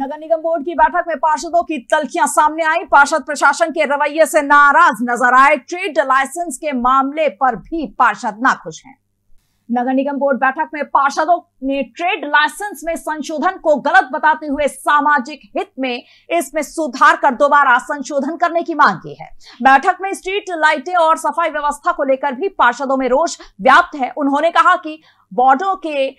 नगर निगम board की बैठक में पार्षदों की तल्खियां सामने आई। पार्षद प्रशासन के रवैये से नाराज नजर आए। ट्रेड लाइसेंस के मामले पर भी पार्षद नाखुश हैं। नगर निगम बोर्ड बैठक में पार्षदों ने ट्रेड लाइसेंस में संशोधन को गलत बताते हुए सामाजिक हित में इसमें सुधार कर दोबारा संशोधन करने की मांग की है। बैठक में स्ट्रीट लाइटें और सफाई व्यवस्था को लेकर भी पार्षदों में रोष व्याप्त है। उन्होंने कहा कि वार्डों के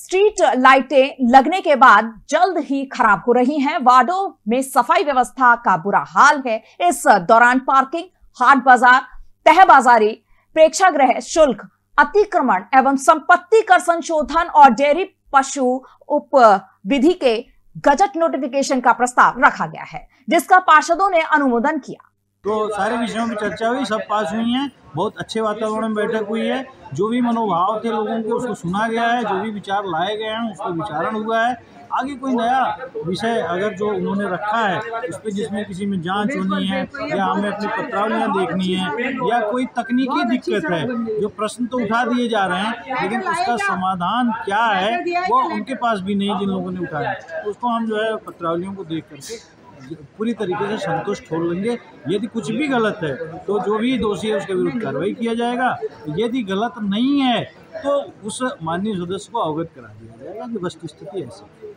स्ट्रीट लाइटें लगने के बाद जल्द ही खराब हो रही हैं। वार्डों में सफाई व्यवस्था का बुरा हाल है। इस दौरान पार्किंग, हाट बाजार, तहबाजारी, प्रेक्षागृह शुल्क, अतिक्रमण एवं संपत्ति कर संशोधन और डेयरी पशु उप विधि के गजट नोटिफिकेशन का प्रस्ताव रखा गया है, जिसका पार्षदों ने अनुमोदन किया। तो सारे विषयों की चर्चा हुई, सब पास हुई है। बहुत अच्छे वातावरण में बैठक हुई है। जो भी मनोभाव थे लोगों के उसको सुना गया है, जो भी विचार लाए गए हैं उसको विचारण हुआ है। आगे कोई नया विषय अगर जो उन्होंने रखा है उस पर जिसमें किसी में जांच होनी है या हमें अपनी पत्रावलियाँ देखनी है या कोई तकनीकी दिक्कत है, जो प्रश्न तो उठा दिए जा रहे हैं लेकिन उसका समाधान क्या है वो उनके पास भी नहीं, जिन लोगों ने उठाया उसको हम जो है पत्रावलियों को देख करके पूरी तरीके से संतुष्ट हो लेंगे। यदि कुछ भी गलत है तो जो भी दोषी है उसके विरुद्ध कार्रवाई किया जाएगा। यदि गलत नहीं है तो उस माननीय सदस्य को अवगत करा दिया जाएगा कि बस की स्थिति ऐसी।